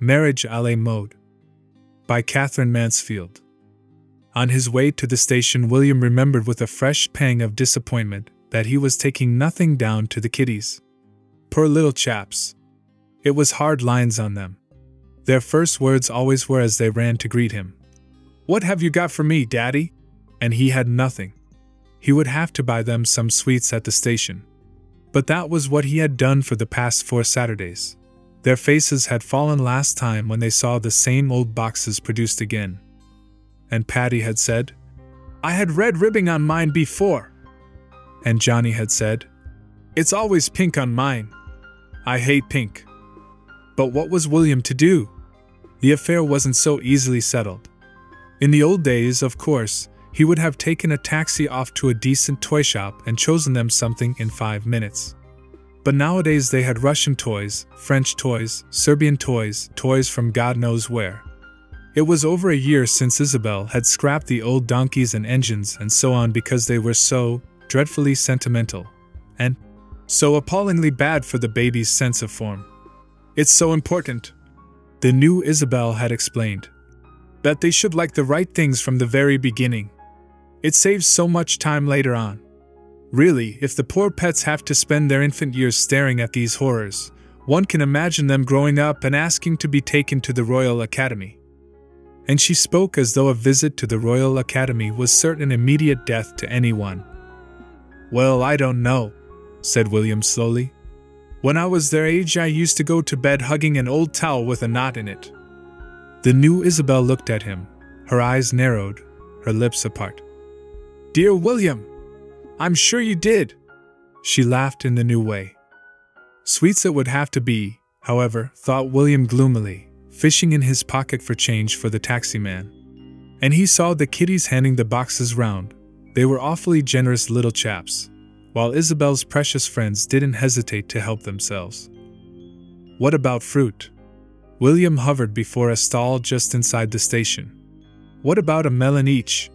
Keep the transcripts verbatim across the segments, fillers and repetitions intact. Marriage à la Mode by Katherine Mansfield. On his way to the station, William remembered with a fresh pang of disappointment that he was taking nothing down to the kiddies. Poor little chaps. It was hard lines on them. Their first words always were as they ran to greet him. "What have you got for me, Daddy?" And he had nothing. He would have to buy them some sweets at the station. But that was what he had done for the past four Saturdays. Their faces had fallen last time when they saw the same old boxes produced again. And Patty had said, "I had red ribbing on mine before." And Johnny had said, "It's always pink on mine. I hate pink." But what was William to do? The affair wasn't so easily settled. In the old days, of course, he would have taken a taxi off to a decent toy shop and chosen them something in five minutes. But nowadays they had Russian toys, French toys, Serbian toys, toys from God knows where. It was over a year since Isabel had scrapped the old donkeys and engines and so on because they were so dreadfully sentimental and so appallingly bad for the baby's sense of form. "It's so important," the new Isabel had explained, "that they should like the right things from the very beginning. It saves so much time later on. Really, if the poor pets have to spend their infant years staring at these horrors, one can imagine them growing up and asking to be taken to the Royal Academy." And she spoke as though a visit to the Royal Academy was certain immediate death to anyone. "Well, I don't know," said William slowly. "When I was their age, I used to go to bed hugging an old towel with a knot in it." The new Isabel looked at him, her eyes narrowed, her lips apart. "Dear William, I'm sure you did." She laughed in the new way. Sweets it would have to be, however, thought William gloomily, fishing in his pocket for change for the taximan. And he saw the kiddies handing the boxes round. They were awfully generous little chaps, while Isabel's precious friends didn't hesitate to help themselves. What about fruit? William hovered before a stall just inside the station. What about a melon each?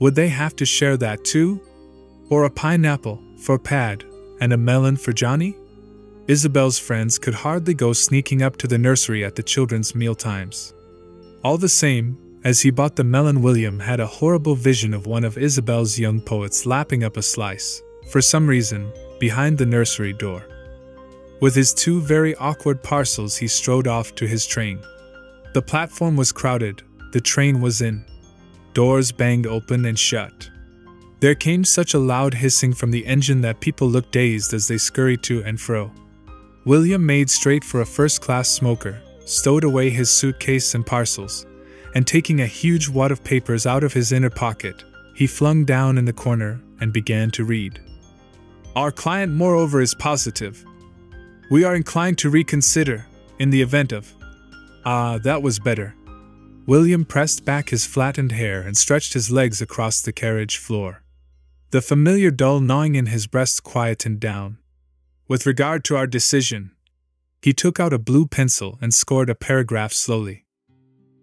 Would they have to share that too? Or a pineapple for Pad and a melon for Johnny? Isabel's friends could hardly go sneaking up to the nursery at the children's mealtimes. All the same, as he bought the melon, William had a horrible vision of one of Isabel's young poets lapping up a slice, for some reason, behind the nursery door. With his two very awkward parcels, he strode off to his train. The platform was crowded, the train was in. Doors banged open and shut. There came such a loud hissing from the engine that people looked dazed as they scurried to and fro. William made straight for a first-class smoker, stowed away his suitcase and parcels, and taking a huge wad of papers out of his inner pocket, he flung down in the corner and began to read. "Our client, moreover, is positive. We are inclined to reconsider, in the event of..." Ah, that was better. William pressed back his flattened hair and stretched his legs across the carriage floor. The familiar dull gnawing in his breast quietened down. "With regard to our decision..." He took out a blue pencil and scored a paragraph slowly.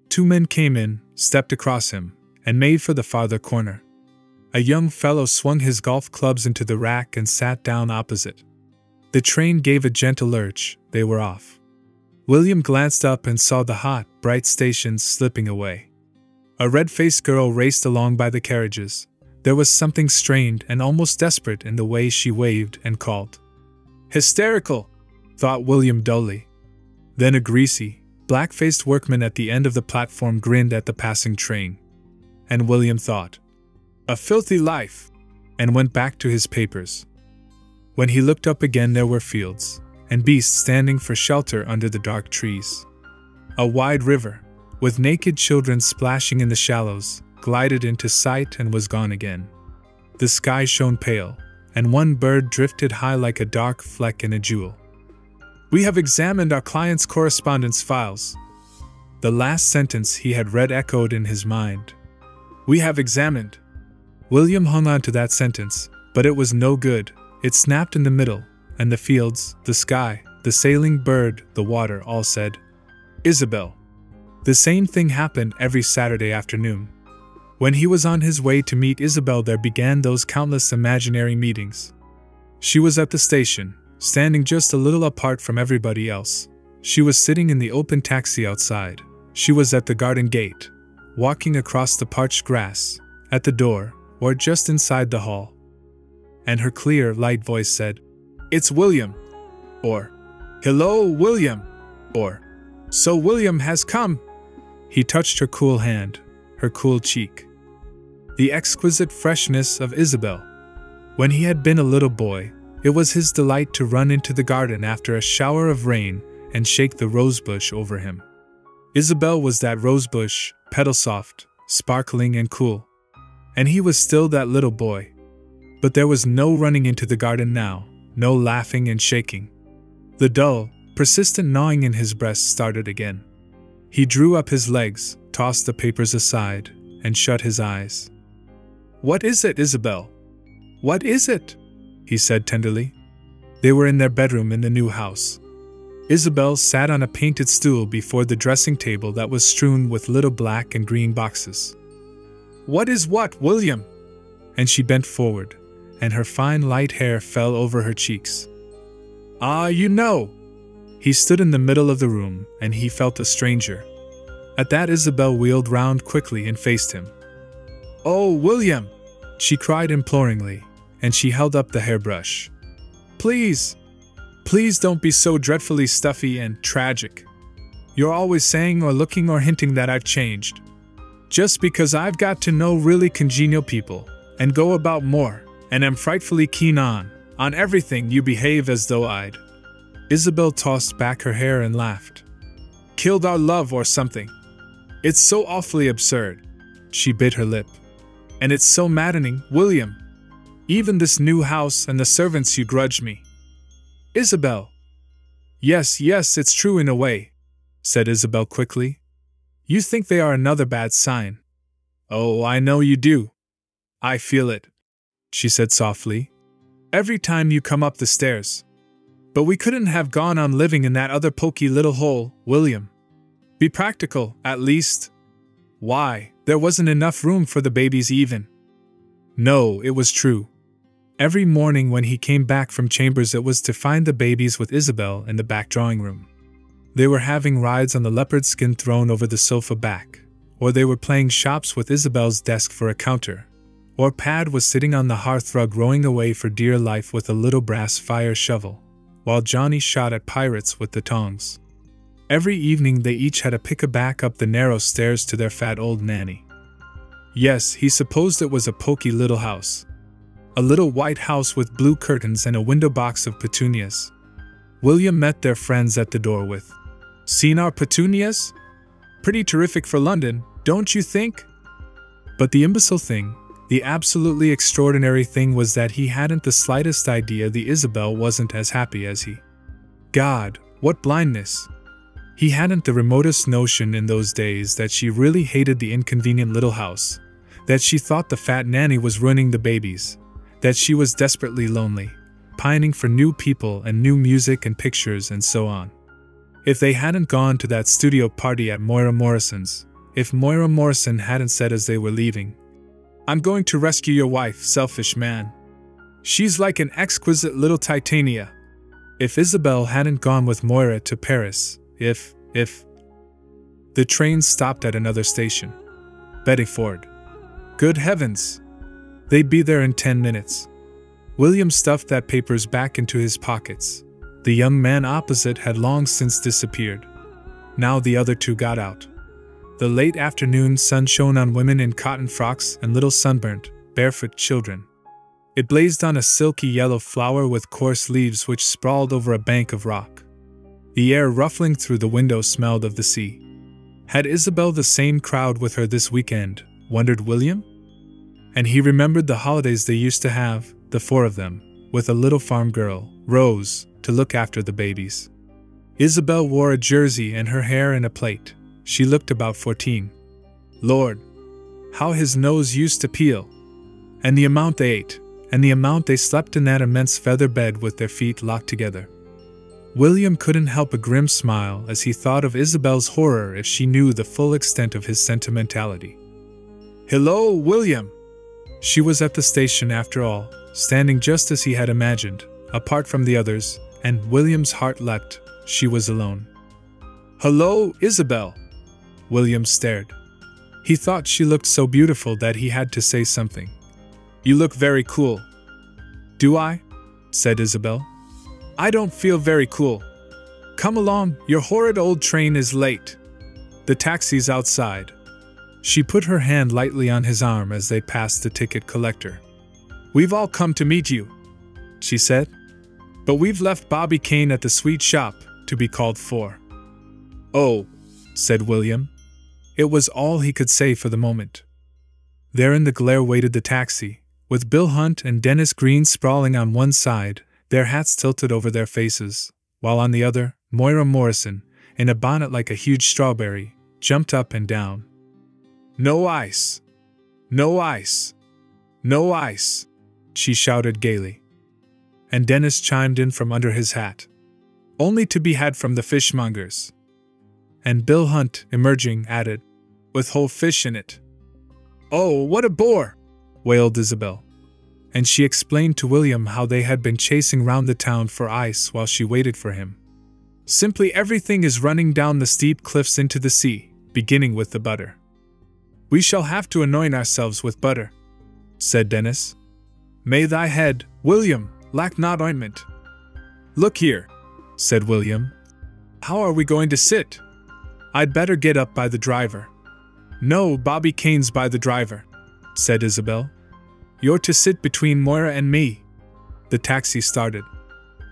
Two men came in, stepped across him, and made for the farther corner. A young fellow swung his golf clubs into the rack and sat down opposite. The train gave a gentle lurch, they were off. William glanced up and saw the hot, bright stations slipping away. A red-faced girl raced along by the carriages. There was something strained and almost desperate in the way she waved and called. "Hysterical," thought William dully. Then a greasy, black-faced workman at the end of the platform grinned at the passing train. And William thought, "A filthy life," and went back to his papers. When he looked up again, there were fields and beasts standing for shelter under the dark trees. A wide river, with naked children splashing in the shallows, glided into sight and was gone again. The sky shone pale, and one bird drifted high like a dark fleck in a jewel. "We have examined our client's correspondence files." The last sentence he had read echoed in his mind. "We have examined." William hung on to that sentence, but it was no good. It snapped in the middle, and the fields, the sky, the sailing bird, the water all said, "Isabel." The same thing happened every Saturday afternoon. When he was on his way to meet Isabel, there began those countless imaginary meetings. She was at the station, standing just a little apart from everybody else, She was sitting in the open taxi outside. She was at the garden gate, walking across the parched grass, at the door, or just inside the hall. And her clear, light voice said, "It's William," or "Hello, William," or "So William has come." He touched her cool hand, her cool cheek. The exquisite freshness of Isabel. When he had been a little boy, it was his delight to run into the garden after a shower of rain and shake the rosebush over him. Isabel was that rosebush, petal soft, sparkling and cool. And he was still that little boy. But there was no running into the garden now, no laughing and shaking. The dull, persistent gnawing in his breast started again. He drew up his legs, tossed the papers aside, and shut his eyes. "What is it, Isabel? What is it?" he said tenderly. They were in their bedroom in the new house. Isabel sat on a painted stool before the dressing table that was strewn with little black and green boxes. "What is what, William?" And she bent forward, and her fine light hair fell over her cheeks. "Ah, you know!" He stood in the middle of the room, and he felt a stranger. At that, Isabel wheeled round quickly and faced him. "Oh, William!" she cried imploringly, and she held up the hairbrush. "Please! Please don't be so dreadfully stuffy and tragic. You're always saying or looking or hinting that I've changed. Just because I've got to know really congenial people, and go about more, and am frightfully keen on, on everything you behave as though I'd." Isabel tossed back her hair and laughed. "Killed our love or something. It's so awfully absurd." She bit her lip. "And it's so maddening, William. Even this new house and the servants you grudge me." "Isabel!" "Yes, yes, it's true in a way," said Isabel quickly. "You think they are another bad sign." "Oh, I know you do. I feel it," she said softly, "every time you come up the stairs. But we couldn't have gone on living in that other poky little hole, William. Be practical, at least. Why, there wasn't enough room for the babies even." No, it was true. Every morning when he came back from chambers it was to find the babies with Isabel in the back drawing room. They were having rides on the leopard skin thrown over the sofa back, or they were playing shops with Isabel's desk for a counter, or Pad was sitting on the hearth rug rowing away for dear life with a little brass fire shovel, while Johnny shot at pirates with the tongs. Every evening they each had a pick-a-back up the narrow stairs to their fat old nanny. Yes, he supposed it was a poky little house. A little white house with blue curtains and a window box of petunias. William met their friends at the door with, "Seen our petunias? Pretty terrific for London, don't you think?" But the imbecile thing, the absolutely extraordinary thing was that he hadn't the slightest idea the Isabel wasn't as happy as he. God, what blindness! He hadn't the remotest notion in those days that she really hated the inconvenient little house, that she thought the fat nanny was ruining the babies, that she was desperately lonely, pining for new people and new music and pictures and so on. If they hadn't gone to that studio party at Moira Morrison's, if Moira Morrison hadn't said as they were leaving, "I'm going to rescue your wife, selfish man. She's like an exquisite little Titania." If Isabel hadn't gone with Moira to Paris, if, if... The train stopped at another station. Bedford. Good heavens! They'd be there in ten minutes. William stuffed that papers back into his pockets. The young man opposite had long since disappeared. Now the other two got out. The late afternoon sun shone on women in cotton frocks and little sunburnt, barefoot children. It blazed on a silky yellow flower with coarse leaves which sprawled over a bank of rock. The air ruffling through the window smelled of the sea. Had Isabel the same crowd with her this weekend, wondered William? And he remembered the holidays they used to have, the four of them, with a little farm girl, Rose, to look after the babies. Isabel wore a jersey and her hair in a plait. She looked about fourteen. Lord, how his nose used to peel! And the amount they ate, and the amount they slept in that immense feather bed with their feet locked together. William couldn't help a grim smile as he thought of Isabel's horror if she knew the full extent of his sentimentality. "Hello, William!" She was at the station after all, standing just as he had imagined, apart from the others, and William's heart leapt. She was alone. "Hello, Isabel." William stared. He thought she looked so beautiful that he had to say something. "You look very cool." "Do I?" said Isabel. "I don't feel very cool. Come along, your horrid old train is late. The taxi's outside." She put her hand lightly on his arm as they passed the ticket collector. "We've all come to meet you," she said. "But we've left Bobby Kane at the sweet shop to be called for." "Oh," said William. It was all he could say for the moment. There in the glare waited the taxi, with Bill Hunt and Dennis Green sprawling on one side, their hats tilted over their faces, while on the other, Moira Morrison, in a bonnet like a huge strawberry, jumped up and down. "No ice! No ice! No ice!" she shouted gaily. And Dennis chimed in from under his hat, "Only to be had from the fishmongers." And Bill Hunt, emerging, added, "With whole fish in it." "Oh, what a bore!" wailed Isabel. And she explained to William how they had been chasing round the town for ice while she waited for him. "Simply everything is running down the steep cliffs into the sea, beginning with the butter." "We shall have to anoint ourselves with butter," said Dennis. "May thy head, William, lack not ointment." "Look here," said William. "How are we going to sit? I'd better get up by the driver." "No, Bobby Kane's by the driver," said Isabel. "You're to sit between Moira and me." The taxi started.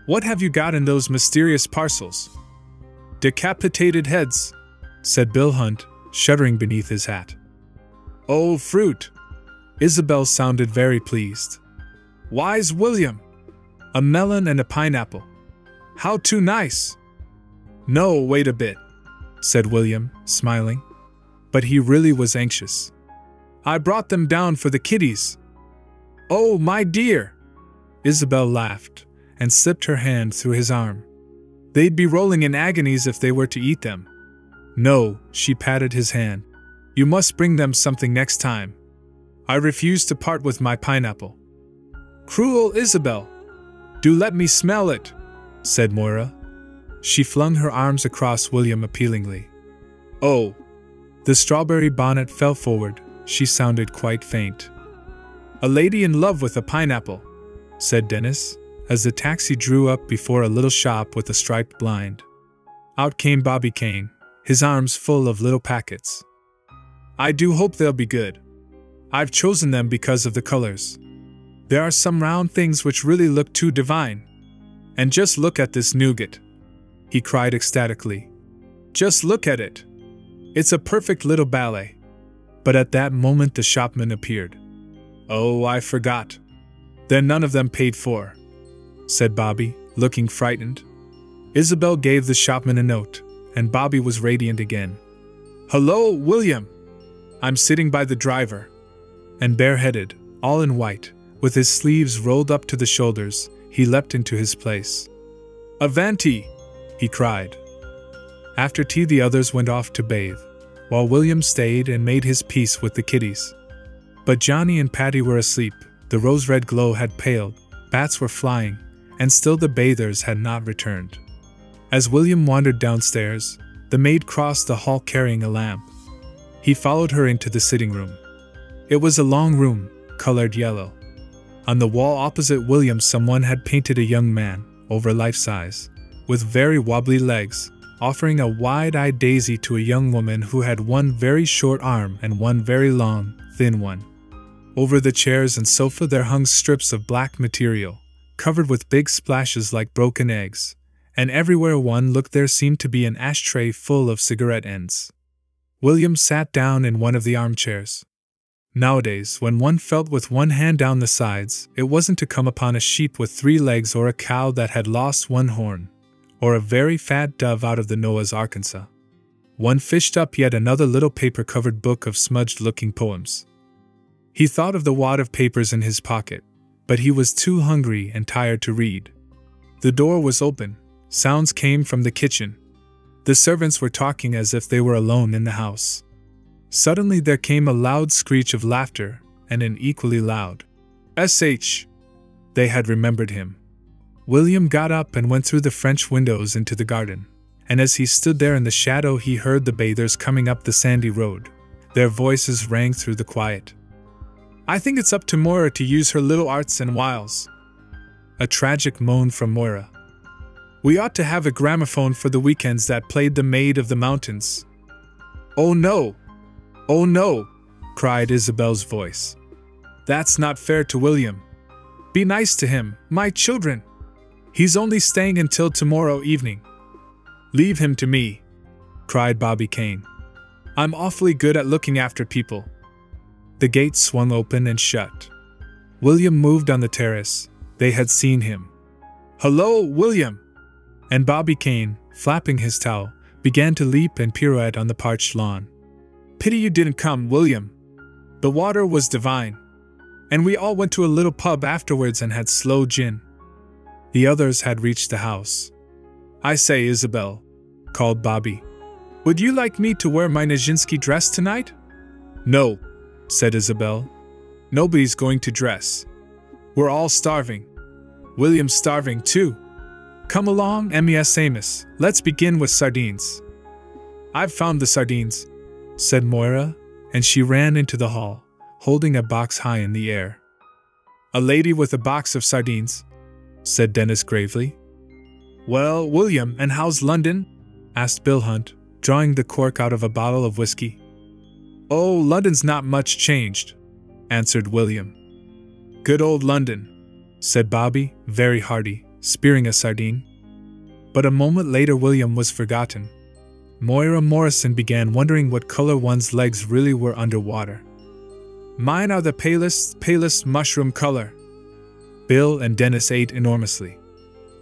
"What have you got in those mysterious parcels?" "Decapitated heads," said Bill Hunt, shuddering beneath his hat. "Oh, fruit!" Isabel sounded very pleased. "Wise William! A melon and a pineapple. How too nice!" "No, wait a bit," said William, smiling. But he really was anxious. "I brought them down for the kiddies." "Oh, my dear!" Isabel laughed and slipped her hand through his arm. "They'd be rolling in agonies if they were to eat them." "No," she patted his hand. "You must bring them something next time. I refuse to part with my pineapple." "Cruel Isabel! Do let me smell it," said Moira. She flung her arms across William appealingly. "Oh!" The strawberry bonnet fell forward. She sounded quite faint. "A lady in love with a pineapple," said Dennis, as the taxi drew up before a little shop with a striped blind. Out came Bobby Kane, his arms full of little packets. "I do hope they'll be good. I've chosen them because of the colors. There are some round things which really look too divine. And just look at this nougat," he cried ecstatically. "Just look at it. It's a perfect little ballet." But at that moment the shopman appeared. "Oh, I forgot. They're none of them paid for," said Bobby, looking frightened. Isabel gave the shopman a note, and Bobby was radiant again. "Hello, William! I'm sitting by the driver." And bareheaded, all in white, with his sleeves rolled up to the shoulders, he leapt into his place. "Avanti!" he cried. After tea the others went off to bathe, while William stayed and made his peace with the kiddies. But Johnny and Patty were asleep, the rose-red glow had paled, bats were flying, and still the bathers had not returned. As William wandered downstairs, the maid crossed the hall carrying a lamp. He followed her into the sitting room. It was a long room, colored yellow. On the wall opposite William someone had painted a young man, over life-size, with very wobbly legs, offering a wide-eyed daisy to a young woman who had one very short arm and one very long, thin one. Over the chairs and sofa there hung strips of black material, covered with big splashes like broken eggs, and everywhere one looked there seemed to be an ashtray full of cigarette ends. William sat down in one of the armchairs. Nowadays, when one felt with one hand down the sides, it wasn't to come upon a sheep with three legs or a cow that had lost one horn, or a very fat dove out of the Noah's Arkansas. One fished up yet another little paper-covered book of smudged-looking poems. He thought of the wad of papers in his pocket, but he was too hungry and tired to read. The door was open. Sounds came from the kitchen. The servants were talking as if they were alone in the house. Suddenly there came a loud screech of laughter, and an equally loud "S H!" They had remembered him. William got up and went through the French windows into the garden, and as he stood there in the shadow he heard the bathers coming up the sandy road. Their voices rang through the quiet. "I think it's up to Moira to use her little arts and wiles." A tragic moan from Moira. "We ought to have a gramophone for the weekends that played the Maid of the Mountains." "Oh no! Oh no!" cried Isabel's voice. "That's not fair to William. Be nice to him, my children. He's only staying until tomorrow evening." "Leave him to me," cried Bobby Kane. "I'm awfully good at looking after people." The gate swung open and shut. William moved on the terrace. They had seen him. "Hello, William!" And Bobby Kane, flapping his towel, began to leap and pirouette on the parched lawn. "Pity you didn't come, William. The water was divine. And we all went to a little pub afterwards and had sloe gin." The others had reached the house. "I say, Isabel," called Bobby. "Would you like me to wear my Nijinsky dress tonight?" "No," said Isabel. "Nobody's going to dress. We're all starving. William's starving too. Come along, Miss Amos. Let's begin with sardines." "I've found the sardines," said Moira, and she ran into the hall, holding a box high in the air. "A lady with a box of sardines," said Dennis gravely. "Well, William, and how's London?" asked Bill Hunt, drawing the cork out of a bottle of whiskey. "Oh, London's not much changed," answered William. "Good old London," said Bobby, very hearty, spearing a sardine. But a moment later William was forgotten. Moira Morrison began wondering what color one's legs really were underwater. "Mine are the palest, palest mushroom color." Bill and Dennis ate enormously.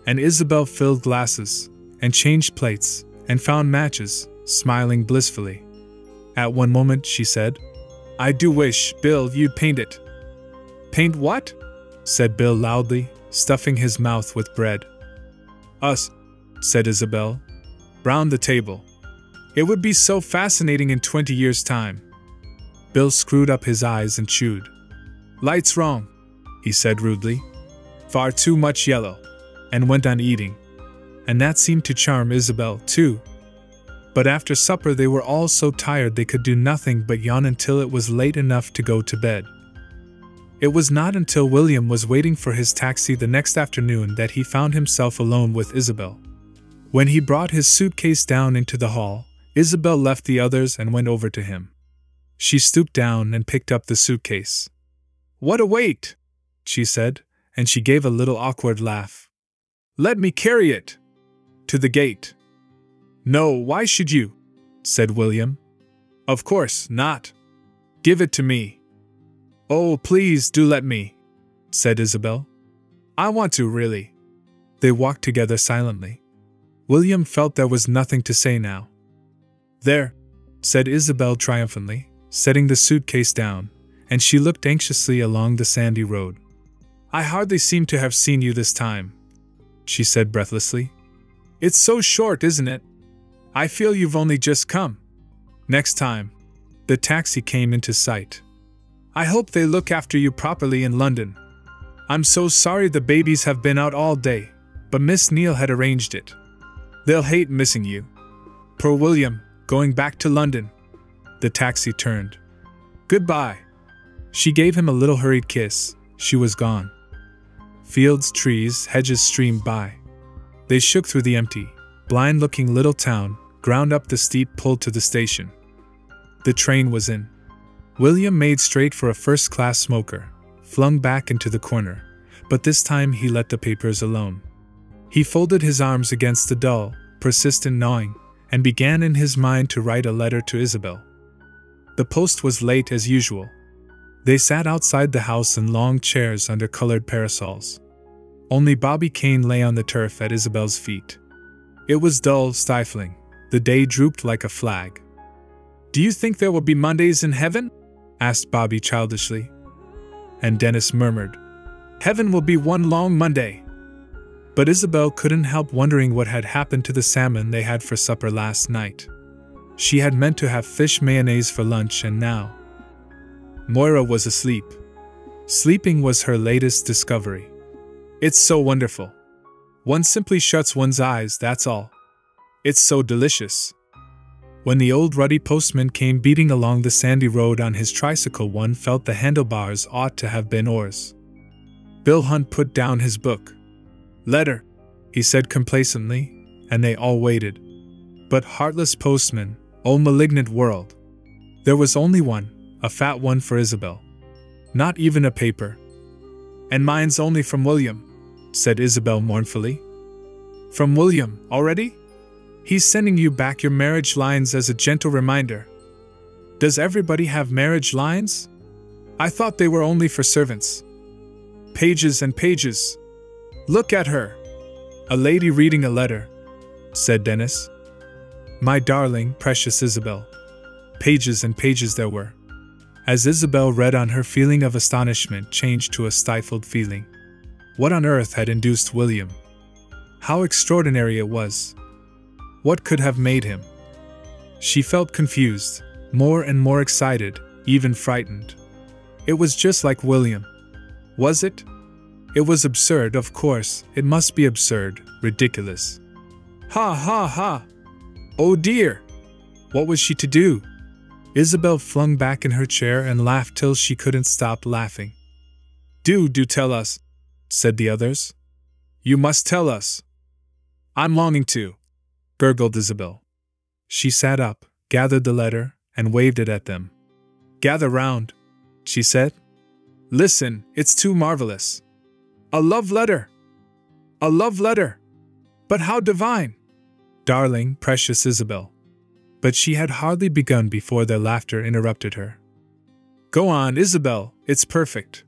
And Isabel filled glasses, and changed plates, and found matches, smiling blissfully. At one moment, she said, "I do wish, Bill, you'd paint it." "Paint what?" said Bill loudly, stuffing his mouth with bread. "Us," said Isabel. "Round the table. It would be so fascinating in twenty years' time." Bill screwed up his eyes and chewed. "Light's wrong," he said rudely. "Far too much yellow," and went on eating. And that seemed to charm Isabel, too. But after supper they were all so tired they could do nothing but yawn until it was late enough to go to bed. It was not until William was waiting for his taxi the next afternoon that he found himself alone with Isabel. When he brought his suitcase down into the hall, Isabel left the others and went over to him. She stooped down and picked up the suitcase. "What a weight!" she said, and she gave a little awkward laugh. "Let me carry it." "To the gate." "No, why should you?" said William. "Of course not. Give it to me." "Oh, please do let me," said Isabel. "I want to, really." They walked together silently. William felt there was nothing to say now. "There," said Isabel triumphantly, setting the suitcase down, and she looked anxiously along the sandy road. "I hardly seem to have seen you this time," she said breathlessly. "It's so short, isn't it? I feel you've only just come." Next time, the taxi came into sight. "I hope they look after you properly in London. I'm so sorry the babies have been out all day, but Miss Neal had arranged it. They'll hate missing you. Poor William, going back to London." The taxi turned. "Goodbye." She gave him a little hurried kiss. She was gone. Fields, trees, hedges streamed by. They shook through the empty, blind-looking little town, ground up the steep pull to the station. The train was in. William made straight for a first-class smoker, flung back into the corner, but this time he let the papers alone. He folded his arms against the dull, persistent gnawing, and began in his mind to write a letter to Isabel. The post was late as usual. They sat outside the house in long chairs under colored parasols. Only Bobby Kane lay on the turf at Isabel's feet. It was dull, stifling. The day drooped like a flag. "Do you think there will be Mondays in heaven?" asked Bobby childishly. And Dennis murmured, "Heaven will be one long Monday." But Isabel couldn't help wondering what had happened to the salmon they had for supper last night. She had meant to have fish mayonnaise for lunch, and now Moira was asleep. Sleeping was her latest discovery. "It's so wonderful. One simply shuts one's eyes, that's all. It's so delicious. When the old ruddy postman came beating along the sandy road on his tricycle, one felt the handlebars ought to have been oars. Bill Hunt put down his book. "Letter," he said complacently, and they all waited. But heartless postman, oh malignant world. There was only one, a fat one for Isabel. Not even a paper. "And mine's only from William," said Isabel mournfully. "From William, already? He's sending you back your marriage lines as a gentle reminder." Does everybody have marriage lines? I thought they were only for servants. Pages and pages. Look at her. A lady reading a letter, said Dennis. My darling, precious Isabel. Pages and pages there were. As Isabel read on, her feeling of astonishment changed to a stifled feeling. What on earth had induced William? How extraordinary it was. What could have made him? She felt confused, more and more excited, even frightened. It was just like William. Was it? It was absurd, of course, it must be absurd, ridiculous. Ha ha ha! Oh dear! What was she to do? Isabel flung back in her chair and laughed till she couldn't stop laughing. Do, do tell us, said the others. You must tell us. I'm longing to, gurgled Isabel. She sat up, gathered the letter, and waved it at them. Gather round, she said. Listen, it's too marvelous. A love letter! A love letter! But how divine! Darling, precious Isabel. But she had hardly begun before their laughter interrupted her. Go on, Isabel, it's perfect.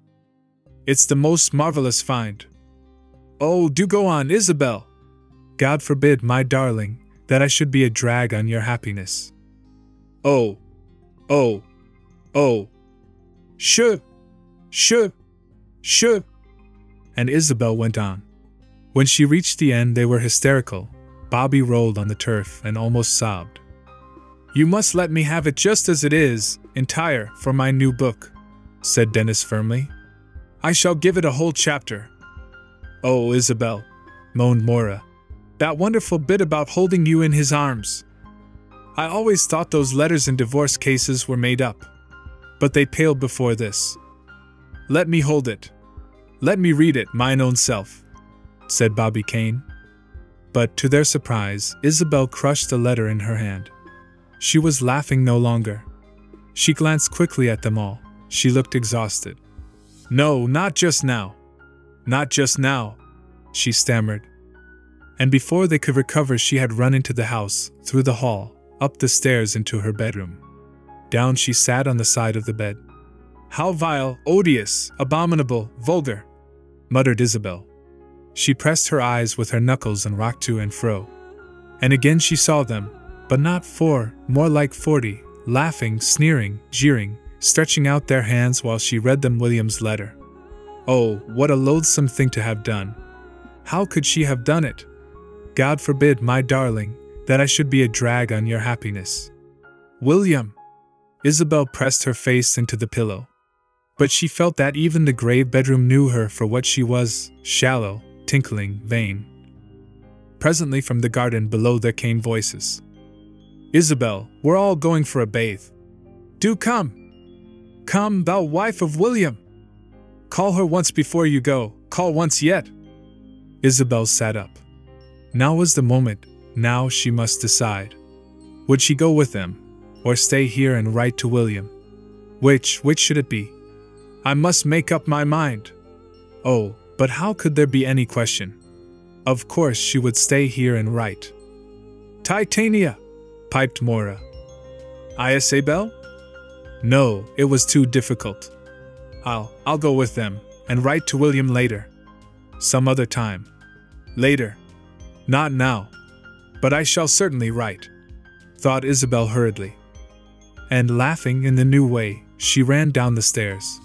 It's the most marvelous find. Oh, do go on, Isabel. God forbid, my darling, that I should be a drag on your happiness. Oh, oh, oh. Shoo, shoo, shoo. And Isabel went on. When she reached the end, they were hysterical. Bobby rolled on the turf and almost sobbed. You must let me have it just as it is, entire, for my new book, said Dennis firmly. I shall give it a whole chapter. Oh, Isabel, moaned Moira. That wonderful bit about holding you in his arms. I always thought those letters in divorce cases were made up. But they paled before this. Let me hold it. Let me read it, mine own self, said Bobby Kane. But to their surprise, Isabel crushed the letter in her hand. She was laughing no longer. She glanced quickly at them all. She looked exhausted. No, not just now. Not just now, she stammered. And before they could recover, she had run into the house, through the hall, up the stairs into her bedroom. Down she sat on the side of the bed. How vile, odious, abominable, vulgar, muttered Isabel. She pressed her eyes with her knuckles and rocked to and fro. And again she saw them, but not four, more like forty, laughing, sneering, jeering, stretching out their hands while she read them William's letter. Oh, what a loathsome thing to have done. How could she have done it? God forbid, my darling, that I should be a drag on your happiness. William! Isabel pressed her face into the pillow. But she felt that even the gray bedroom knew her for what she was, shallow, tinkling, vain. Presently from the garden below there came voices. Isabel, we're all going for a bathe. Do come. Come, thou wife of William. Call her once before you go, call once yet. Isabel sat up. Now was the moment, now she must decide. Would she go with them, or stay here and write to William? Which, which should it be? I must make up my mind. Oh, but how could there be any question? Of course she would stay here and write. Titania, piped Moira. Isabel? No, it was too difficult. I'll, I'll go with them, and write to William later. Some other time. Later. Not now. But I shall certainly write, thought Isabel hurriedly. And laughing in the new way, she ran down the stairs.